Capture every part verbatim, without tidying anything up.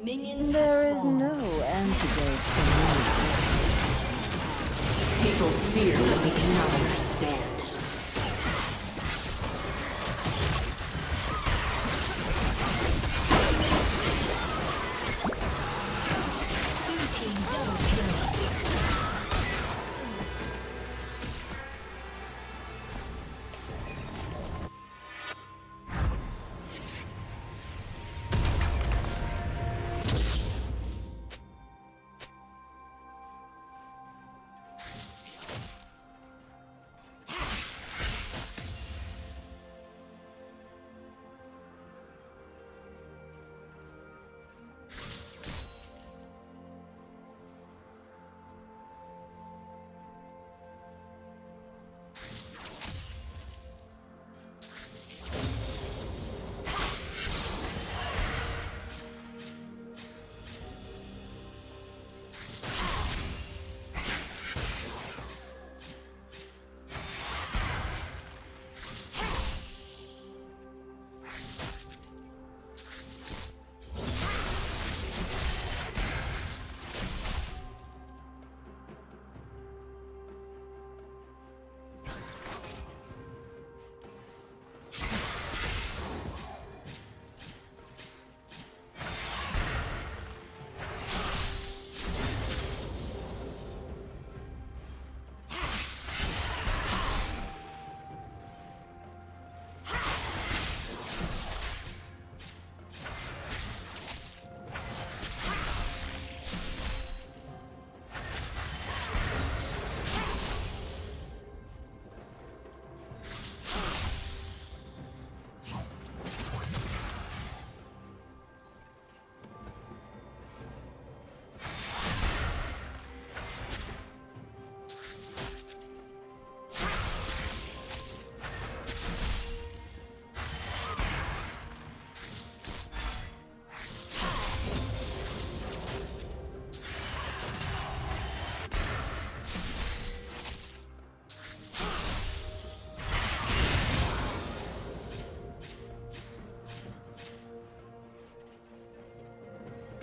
Minions there is no antidote for me. People fear what they cannot understand.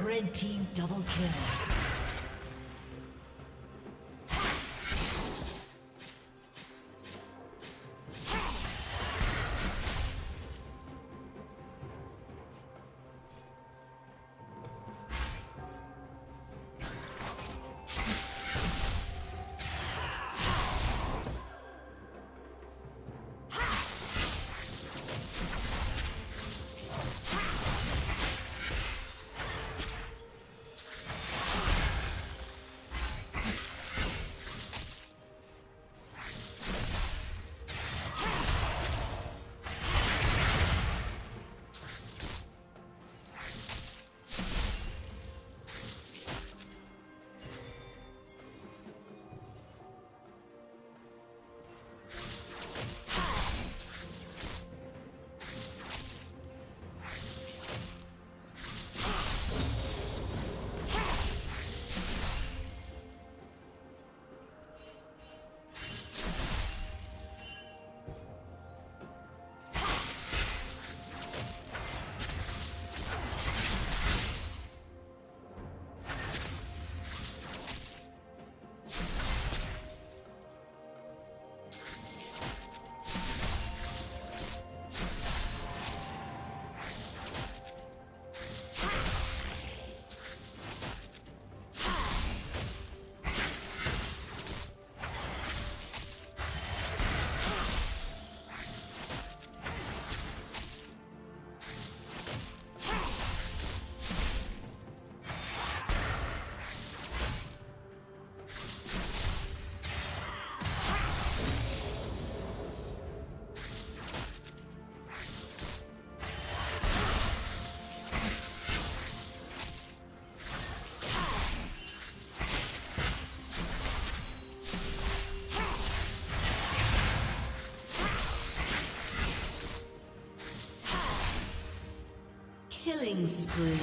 Red team double kill. Killing spree.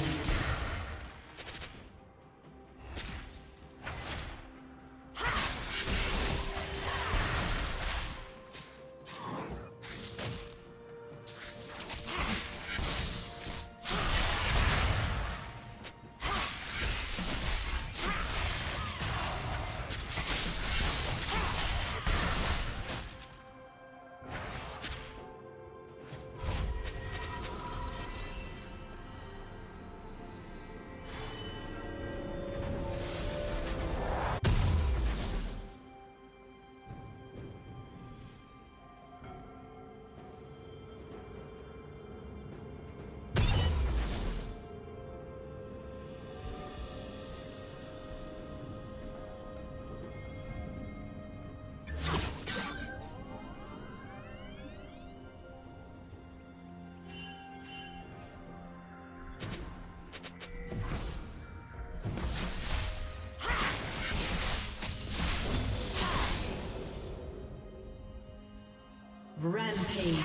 Rampage.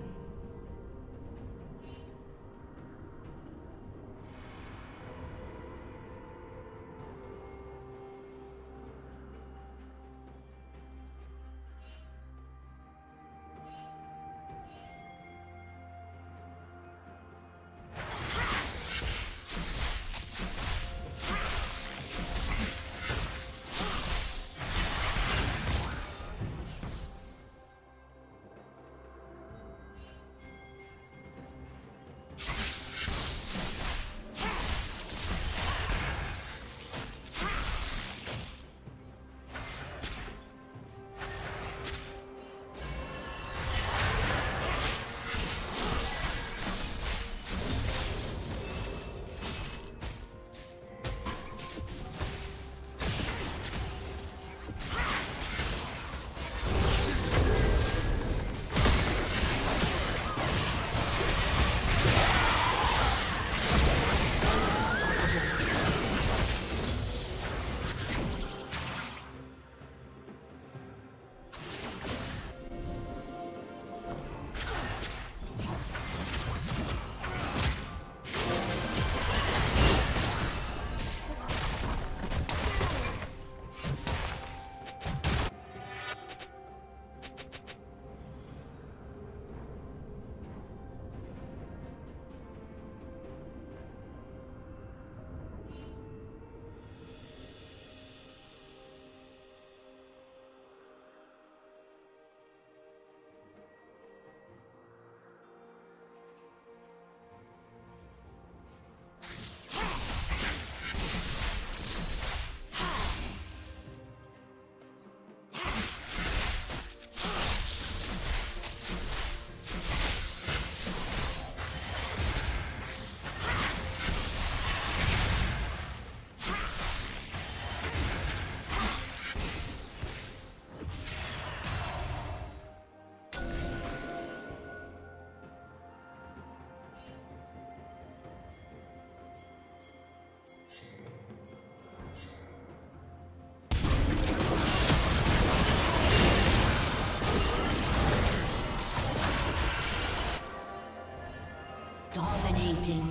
Dominating.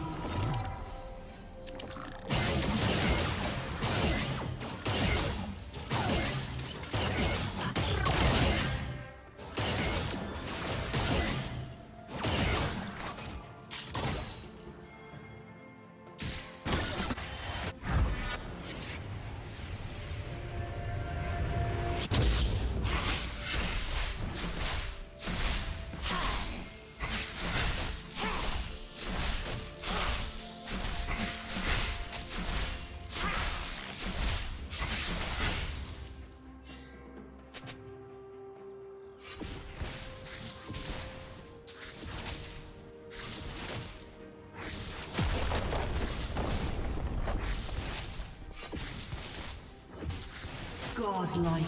Godlike.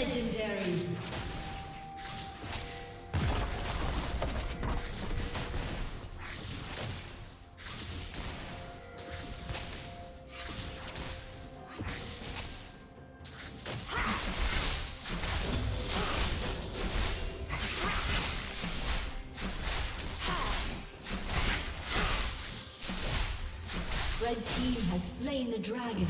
Legendary. Red team has slain the dragon.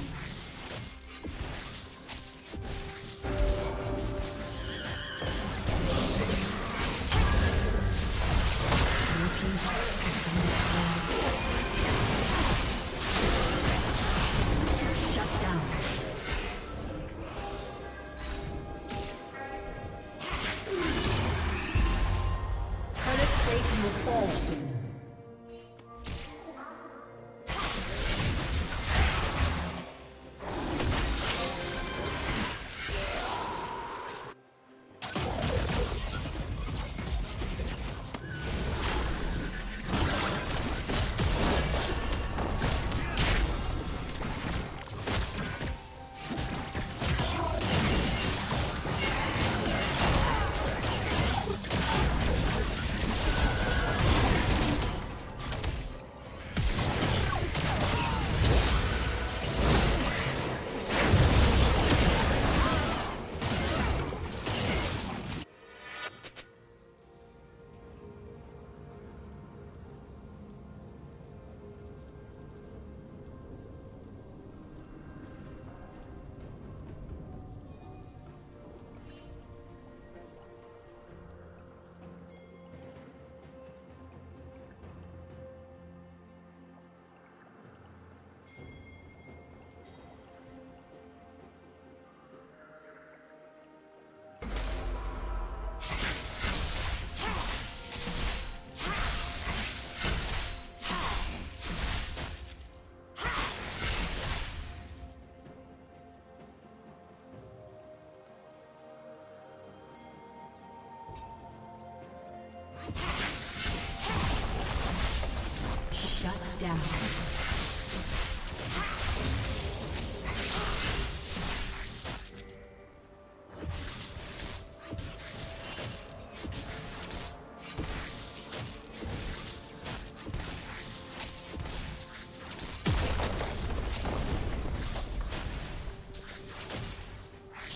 Shut down.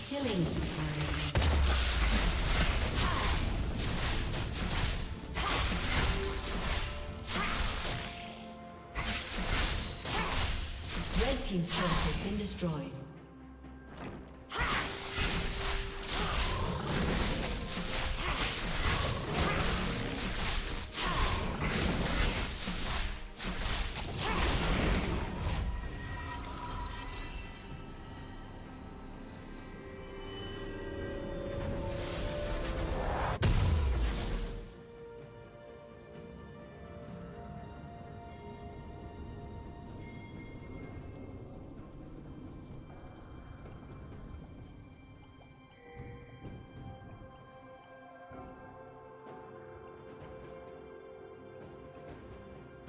Killing spree. Team's turret has been destroyed.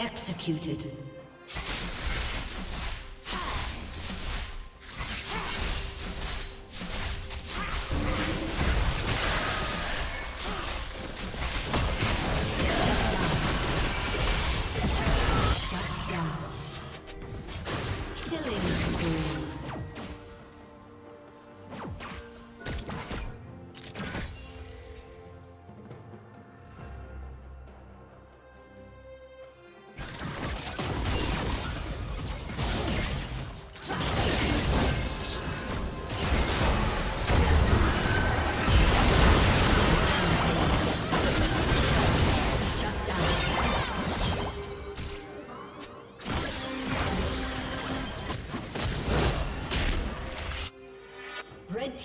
Executed. Shut down. Killing spree. Red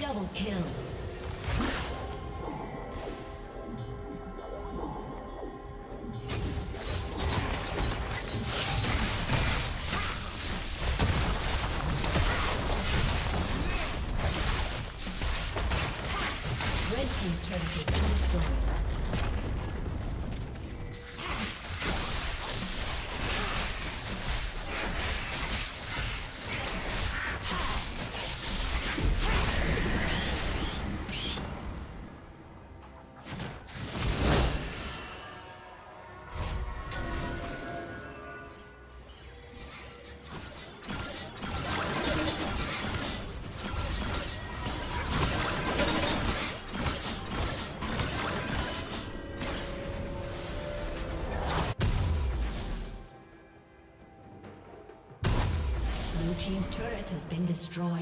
Double kill. Team's turret has been destroyed.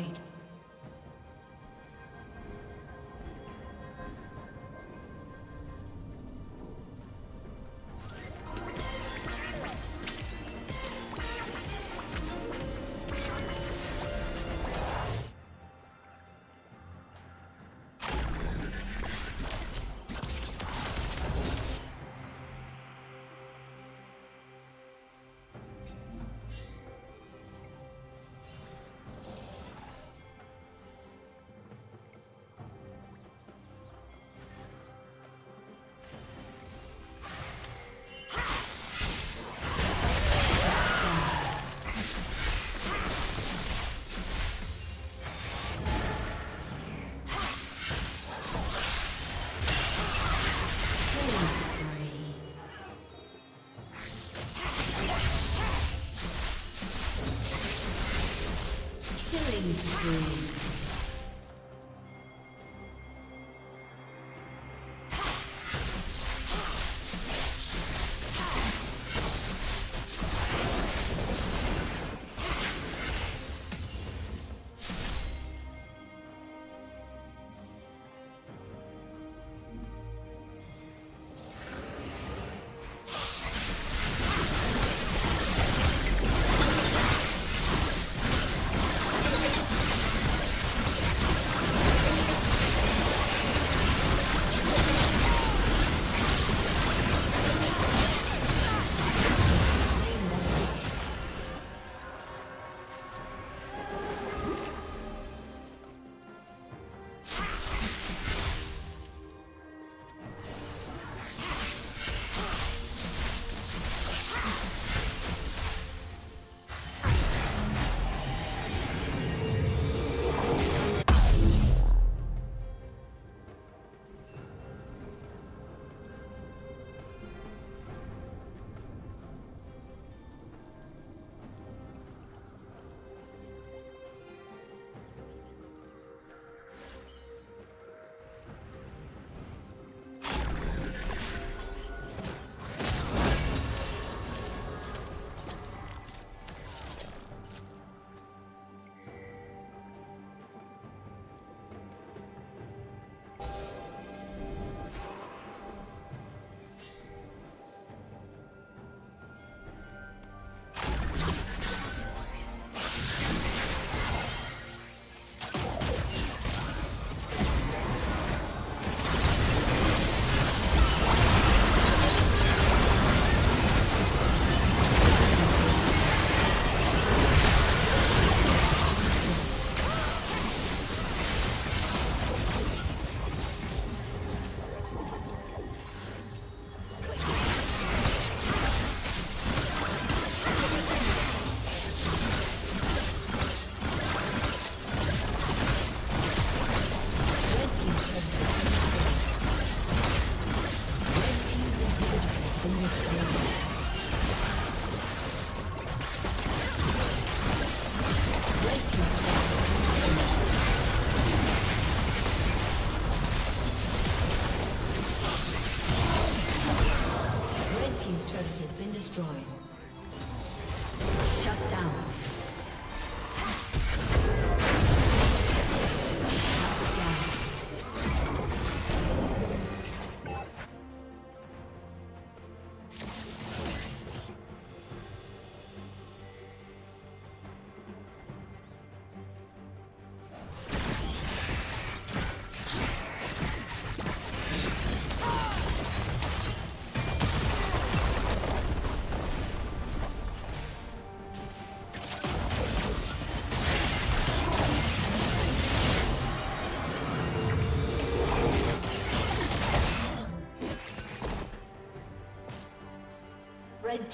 The red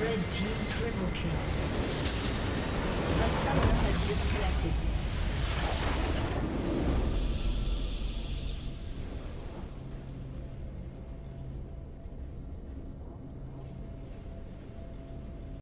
Red team triple kill.